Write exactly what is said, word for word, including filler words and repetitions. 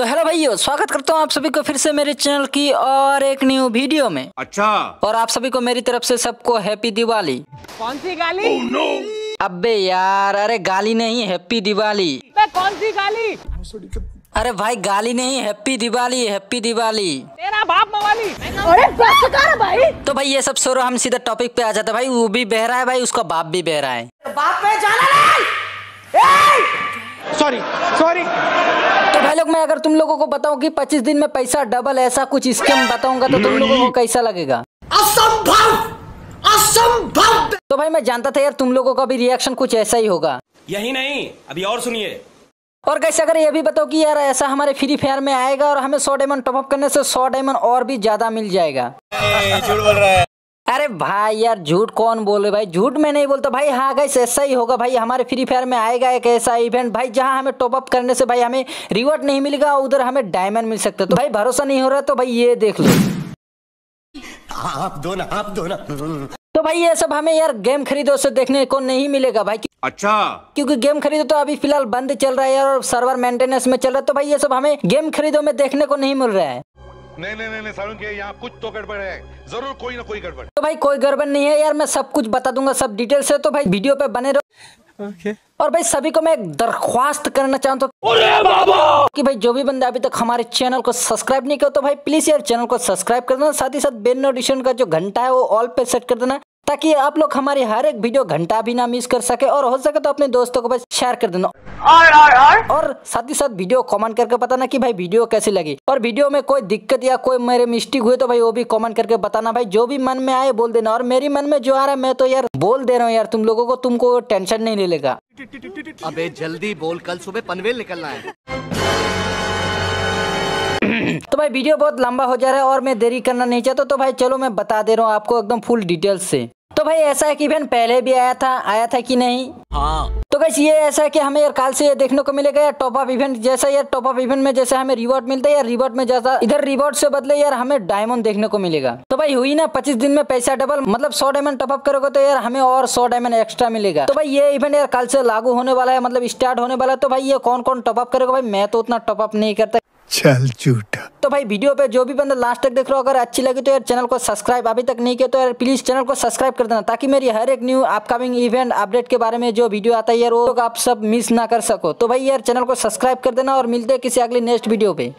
तो हेलो भाइयों, स्वागत करता हूँ आप सभी को फिर से मेरे चैनल की और एक न्यू वीडियो में। अच्छा, और आप सभी को मेरी तरफ से सबको हैप्पी दिवाली। कौन सी गाली? oh, no. अबे यार, अरे गाली नहीं, हैप्पी दिवाली। कौन सी गाली? अरे भाई गाली नहीं, हैप्पी दिवाली, हैप्पी दिवाली। तेरा बाप मवाली। अरे बस कर भाई। तो भाई ये सब छोड़ो, हम सीधा टॉपिक पे आ जाते। भाई वो भी बहरा है, भाई उसका बाप भी बहरा है। बाप पे जाना, सॉरी सॉरी। तो भाई लोग, मैं अगर तुम लोगों को बताऊं कि पच्चीस दिन में पैसा डबल, ऐसा कुछ स्कीम बताऊंगा तो तुम लोगों को कैसा लगेगा? असंभव, असंभव। तो भाई मैं जानता था यार तुम लोगों का भी रिएक्शन कुछ ऐसा ही होगा। यही नहीं, अभी और सुनिए। और कैसे अगर ये भी बताओ कि यार ऐसा हमारे फ्री फायर में आएगा और हमें सौ डायमंड टॉपअप करने से सौ डायमंड और भी ज्यादा मिल जाएगा। झूठ बोल रहा है। अरे भाई यार झूठ कौन बोले भाई, झूठ मैं नहीं बोलता भाई। हाँ गाइस, ऐसा ही होगा भाई, हमारे फ्री फायर में आएगा एक ऐसा इवेंट भाई जहां हमें टॉप अप करने से भाई हमें रिवॉर्ड नहीं मिलेगा, उधर हमें डायमंड मिल सकता है। तो भाई भरोसा नहीं हो रहा तो भाई ये देख लो। आप दो ना, आप दो ना। तो भाई ये सब हमें यार गेम खरीदो से देखने को नहीं मिलेगा भाई। अच्छा, क्योंकि गेम खरीदो तो अभी फिलहाल बंद चल रहा है यार, और सर्वर मेंटेनेंस में चल रहा है। तो भाई ये सब हमें गेम खरीदो में देखने को नहीं मिल रहा है। नहीं नहीं नहीं, नहीं के यहाँ कुछ तो गड़बड़ है, जरूर कोई ना कोई गड़बड़। तो भाई कोई गड़बड़ नहीं है यार, मैं सब कुछ बता दूंगा, सब डिटेल से। तो भाई वीडियो पे बने रहो। okay. और भाई सभी को मैं एक दरख्वास्त करना चाहता हूँ कि भाई जो भी बंदा अभी तक हमारे चैनल को सब्सक्राइब नहीं किया तो भाई प्लीज यार चैनल को सब्सक्राइब कर देना, साथ ही साथ बेल नोटिफिकेशन का जो घंटा है वो ऑल पे सेट कर देना, ताकि आप लोग हमारी हर एक वीडियो घंटा भी ना मिस कर सके, और हो सके तो अपने दोस्तों को बस शेयर कर देना, और और और और साथ ही साथ वीडियो कमेंट करके बताना कि भाई वीडियो कैसी लगी, और वीडियो में कोई दिक्कत या कोई मेरे मिस्टेक हुए तो भाई वो भी कमेंट करके बताना भाई, जो भी मन में आए बोल देना। और मेरी मन में जो आ रहा है मैं तो यार बोल दे रहा हूँ यार तुम लोगों को, तुमको टेंशन नहीं लेगा। अबे जल्दी बोल, कल सुबह पनवेल निकलना है। तो भाई वीडियो बहुत लंबा हो जा रहा है और मैं देरी करना नहीं चाहता, तो भाई चलो मैं बता दे रहा हूँ आपको एकदम फुल डिटेल्स से। तो भाई ऐसा है कि इवेंट पहले भी आया था, आया था कि नहीं? हाँ। तो गाइस ये ऐसा है कि हमें यार काल से ये देखने को मिलेगा यार टॉप अप इवेंट जैसा। यार टॉप अप इवेंट में जैसे हमें रिवॉर्ड मिलता है यार, रिवॉर्ड में जैसा इधर रिवॉर्ड से बदले यार हमें डायमंड देखने को मिलेगा। तो भाई हुई ना पच्चीस दिन में पैसा डबल, मतलब सौ डायमंड टॉपअप करोगे तो यार हमें और सौ डायमंड एक्स्ट्रा मिलेगा। तो भाई ये इवेंट यार काल से लागू होने वाला है, मतलब स्टार्ट होने वाला है। तो भाई ये कौन कौन टॉपअप करेगा? भाई मैं तो उतना टॉपअप नहीं करता, चल झूठा। तो भाई वीडियो पे जो भी बंदा लास्ट तक देख रहा हो, अगर अच्छी लगी तो यार चैनल को सब्सक्राइब अभी तक नहीं किया तो यार प्लीज चैनल को सब्सक्राइब कर देना, ताकि मेरी हर एक न्यू अपकमिंग इवेंट अपडेट के बारे में जो वीडियो आता है यार वो आप सब मिस ना कर सको। तो भाई यार चैनल को सब्सक्राइब कर देना, और मिलते हैं किसी अगले नेक्स्ट वीडियो पे।